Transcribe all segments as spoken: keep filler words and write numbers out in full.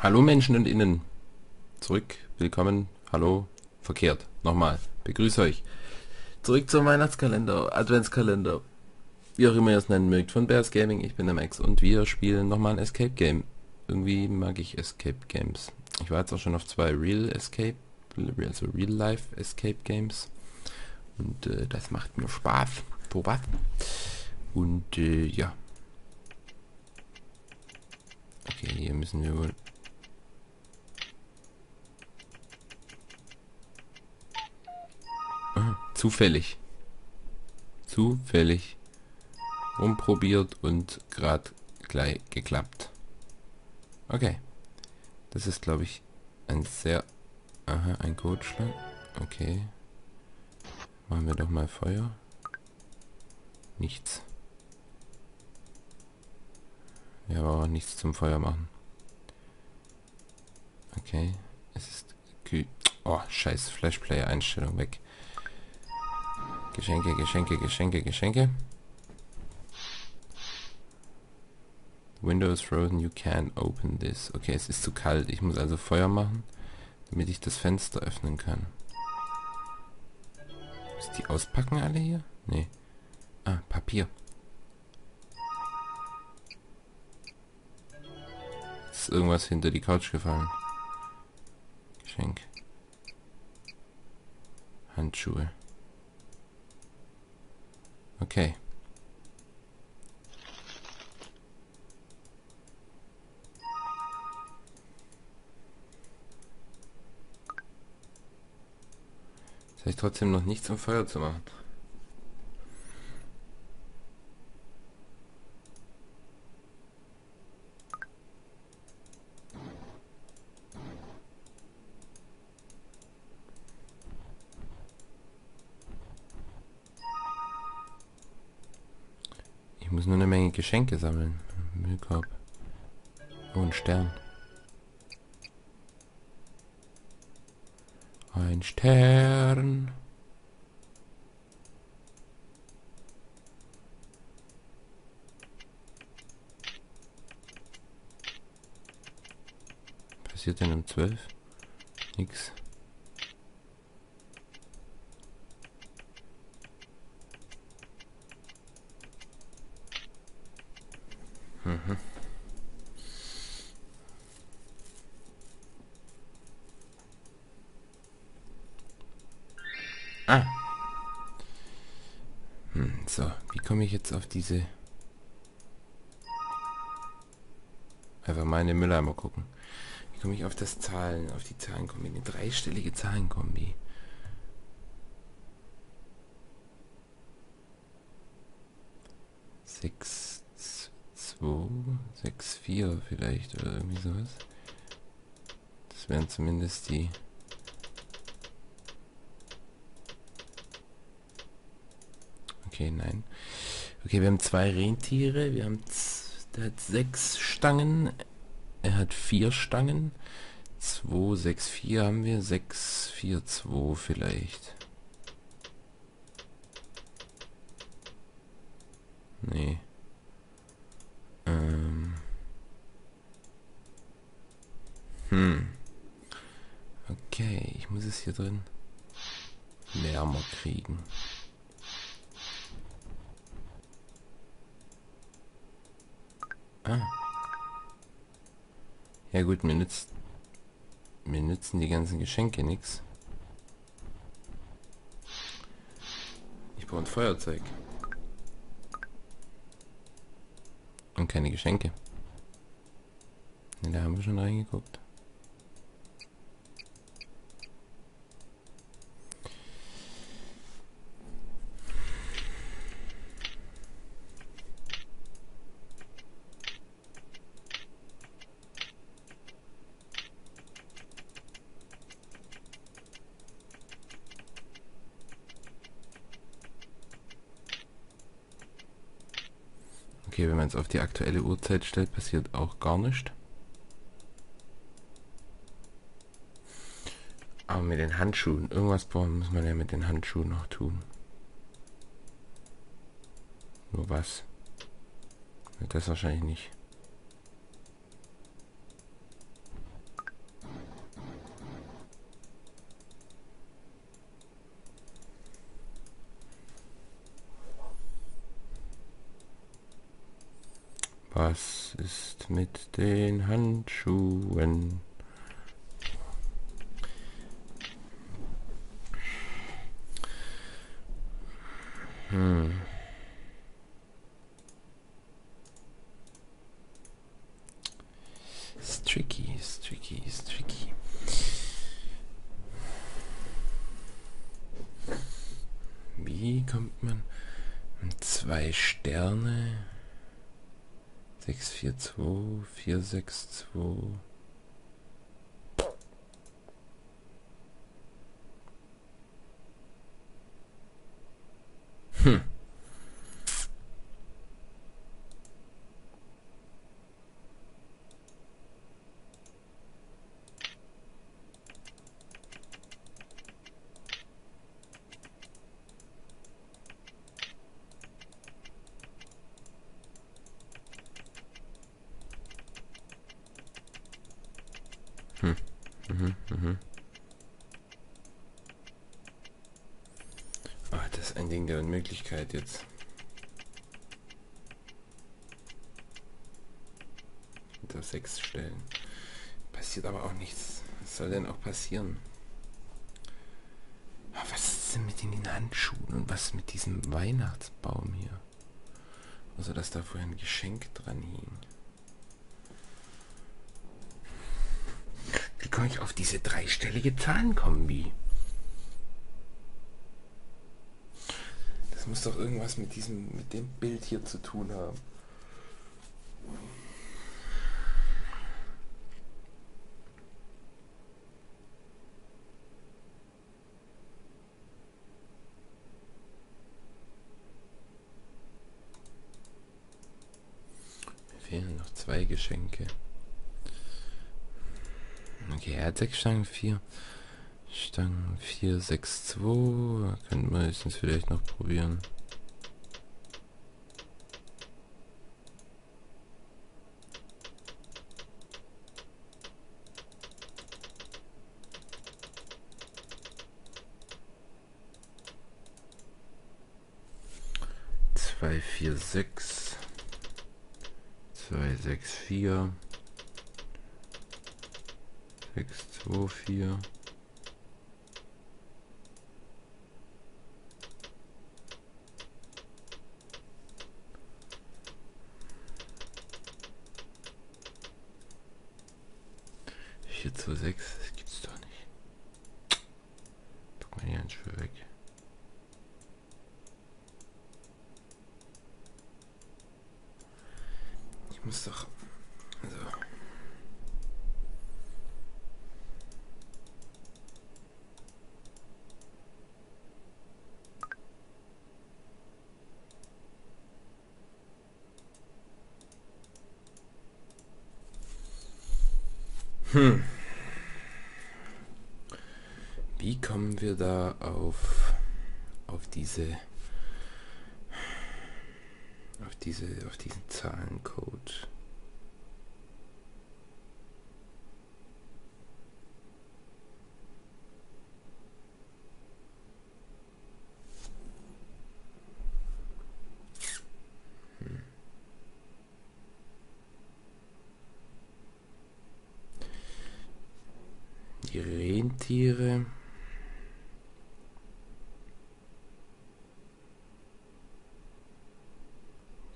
Hallo Menschen und Innen, zurück, willkommen, hallo, verkehrt, nochmal, begrüße euch, zurück zum Weihnachtskalender, Adventskalender, wie auch immer ihr es nennen mögt, von Bears Gaming. Ich bin der Max und wir spielen nochmal ein Escape Game. Irgendwie mag ich Escape Games. Ich war jetzt auch schon auf zwei Real Escape, also Real Life Escape Games und äh, das macht mir Spaß, Tobat. Und äh, ja, okay, hier müssen wir wohl... Zufällig. Zufällig. Rumprobiert und gerade gleich geklappt. Okay. Das ist, glaube ich, ein sehr... Aha, ein Codeschlag. Okay. Machen wir doch mal Feuer. Nichts. Wir haben auch nichts zum Feuer machen. Okay. Es ist... Oh, scheiß Flashplayer-Einstellung weg. Geschenke, Geschenke, Geschenke, Geschenke. Windows frozen, you can't open this. Okay, es ist zu kalt. Ich muss also Feuer machen, damit ich das Fenster öffnen kann. Muss die auspacken alle hier? Nee. Ah, Papier. Ist irgendwas hinter die Couch gefallen. Geschenk. Handschuhe. Okay. Das habe ich trotzdem noch nichts, um Feuer zu machen. Ich muss nur eine Menge Geschenke sammeln. Müllkorb. Oh, ein Stern. Ein Stern. Passiert denn um zwölf? Nix. Ah. Hm, so, wie komme ich jetzt auf diese... Einfach meine Mülleimer gucken. Wie komme ich auf das Zahlen, auf die Zahlenkombi, eine dreistellige Zahlenkombi? sechs, zwei, sechs, vier vielleicht oder irgendwie sowas. Das wären zumindest die... Okay, nein. Okay, wir haben zwei Rentiere. Wir haben... Der hat sechs Stangen. Er hat vier Stangen. zwei, sechs, vier haben wir. sechs, vier, zwei vielleicht. Nee. Ähm. Hm. Okay, ich muss es hier drin wärmer kriegen. Ah. Ja gut, mir nützt, mir nützen die ganzen Geschenke nichts. Ich brauche ein Feuerzeug. Und keine Geschenke. Ne, da haben wir schon reingeguckt. Okay, wenn man es auf die aktuelle Uhrzeit stellt, passiert auch gar nichts. Aber mit den Handschuhen, irgendwas brauchen, muss man ja mit den Handschuhen noch tun. Nur was? Das wahrscheinlich nicht. Was ist mit den Handschuhen? Hm. It's tricky, it's tricky, it's tricky. Wie kommt man an zwei Sterne? sechs vier zwei, vier sechs zwei. Hm. Hm. Mhm, mhm. Ah, das ist ein Ding der Unmöglichkeit jetzt. Hinter sechs Stellen. Passiert aber auch nichts. Was soll denn auch passieren? Ah, was ist denn mit den Handschuhen und was mit diesem Weihnachtsbaum hier? Also dass da vorhin ein Geschenk dran hing. Wie kann ich auf diese dreistellige Zahlenkombi? Das muss doch irgendwas mit diesem, mit dem Bild hier zu tun haben. Mir fehlen noch zwei Geschenke. Okay, er hat sechs Stangen, vier Stangen, vier, sechs, zwei. Könnten wir es vielleicht noch probieren. zwei, vier, sechs, zwei, sechs, vier. sechs, zwei, vier. vier, zwei, sechs, das gibt's doch nicht. Guck mal die Handschuhe weg. Ich muss doch... Also. Hm. Wie kommen wir da auf auf diese auf diese auf diesen Zahlencode? Die Rentiere.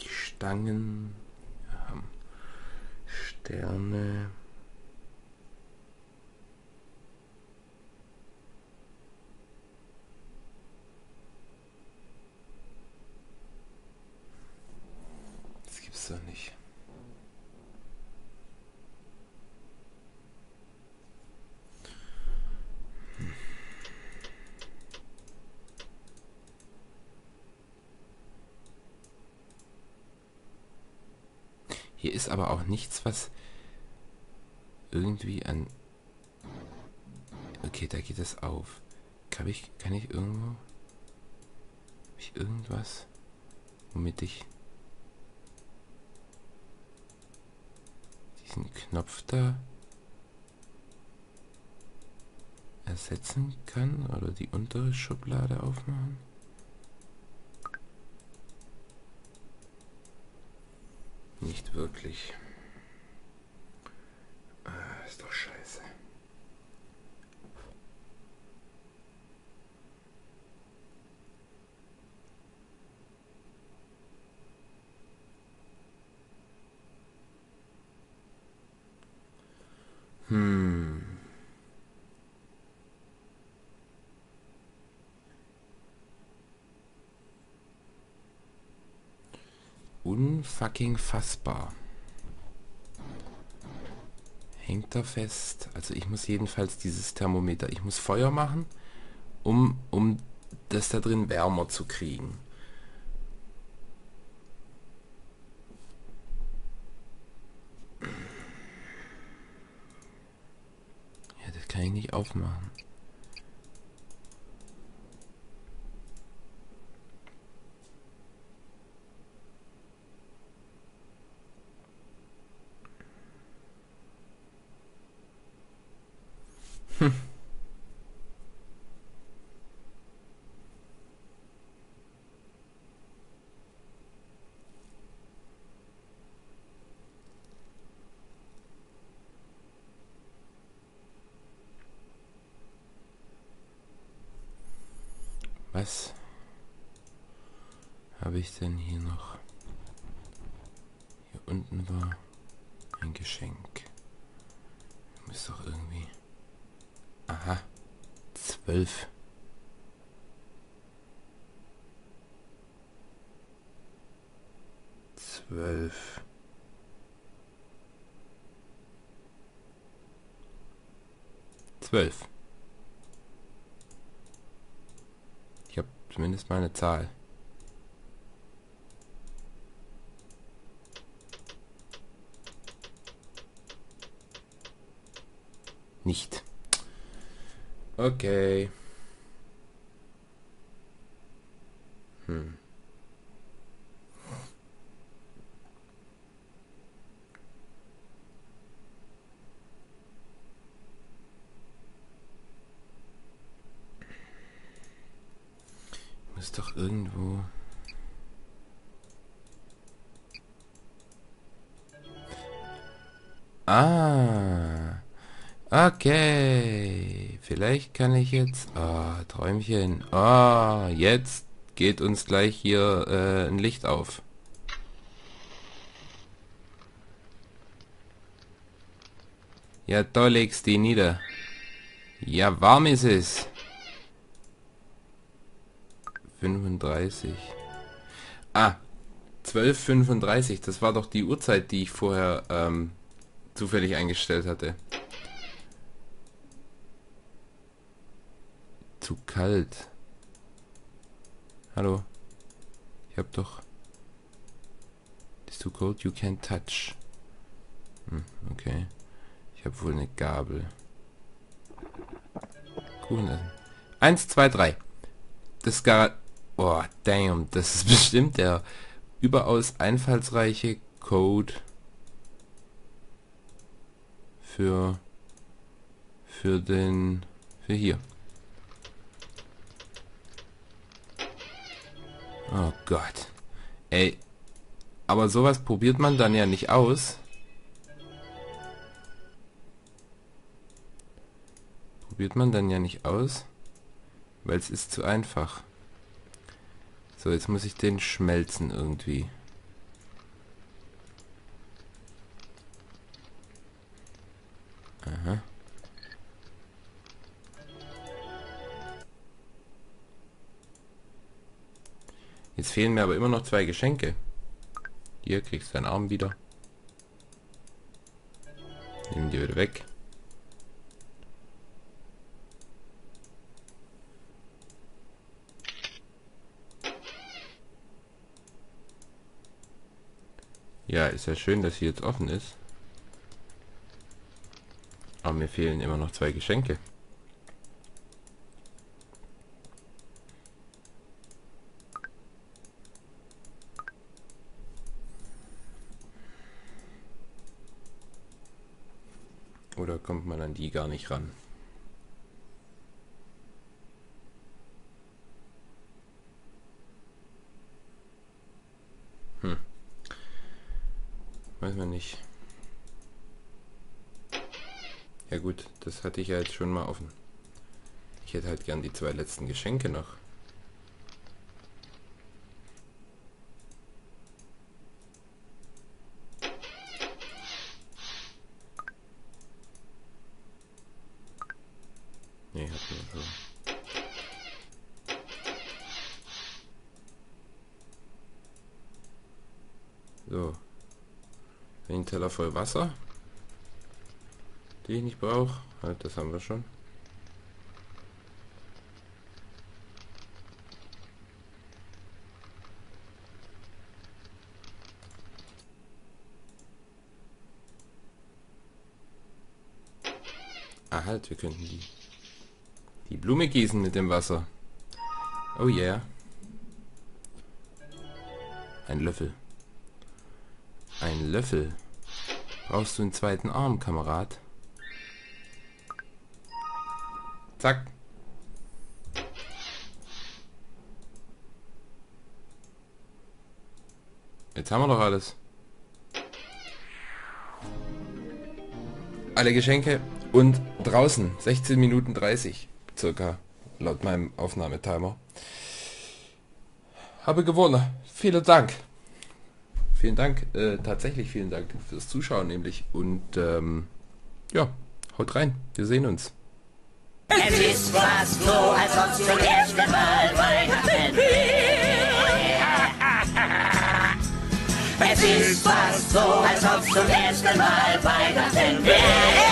Die Stangen. Wir haben Sterne. Das gibt's doch nicht. Hier ist aber auch nichts, was irgendwie an... Okay, da geht es auf. Kann ich, kann ich irgendwo... Habe ich irgendwas, womit ich... diesen Knopf da... ersetzen kann oder die untere Schublade aufmachen? Nicht wirklich. Ah, ist doch scheiße. Hm. Unfucking fassbar. Hängt da fest. Also ich muss jedenfalls dieses Thermometer, ich muss Feuer machen, um, um das da drin wärmer zu kriegen. Ja, das kann ich nicht aufmachen. Was habe ich denn hier noch? Hier unten war ein Geschenk. Ich muss doch irgendwie... Aha, zwölf. Zwölf. Zwölf. Ich habe zumindest mal eine Zahl. Nicht. Okay. Hm. Muss doch irgendwo... Ah. Okay. Vielleicht kann ich jetzt... Ah, Träumchen. Ah, jetzt geht uns gleich hier äh, ein Licht auf. Ja, da legst die nieder. Ja, warm ist es. fünfunddreißig. Ah, zwölf Uhr fünfunddreißig. Das war doch die Uhrzeit, die ich vorher ähm, zufällig eingestellt hatte. Zu kalt. Hallo. Ich hab doch... It's too cold, you can't touch. Hm, okay. Ich habe wohl eine Gabel. Kuchen essen. Eins, zwei, drei. Das gar... Oh, damn. Das ist bestimmt der überaus einfallsreiche Code für... für den... für hier. Oh Gott. Ey. Aber sowas probiert man dann ja nicht aus. Probiert man dann ja nicht aus. Weil es ist zu einfach. So, jetzt muss ich den schmelzen irgendwie. Aha. Jetzt fehlen mir aber immer noch zwei Geschenke. Hier kriegst du deinen Arm wieder. Nimm die wieder weg. Ja, ist ja schön, dass sie jetzt offen ist. Aber mir fehlen immer noch zwei Geschenke. Oder kommt man an die gar nicht ran? Hm. Weiß man nicht. Ja gut, das hatte ich ja jetzt schon mal offen. Ich hätte halt gern die zwei letzten Geschenke noch. Nee, hat mir so. So. Den Teller voll Wasser. Die ich nicht brauche. Halt, das haben wir schon. Ah halt, wir könnten die, die Blume gießen mit dem Wasser. Oh yeah. Ein Löffel. Ein Löffel. Brauchst du einen zweiten Arm, Kamerad? Zack. Jetzt haben wir doch alles. Alle Geschenke und draußen. sechzehn Minuten dreißig circa laut meinem Aufnahmetimer. Habe gewonnen. Vielen Dank. Vielen Dank. Äh, tatsächlich vielen Dank fürs Zuschauen nämlich. Und ähm, ja, haut rein. Wir sehen uns. Es ist fast so, als ob es zum ersten Mal Weihnachten wäre. Es ist fast so, als ob es zum ersten Mal Weihnachten wäre.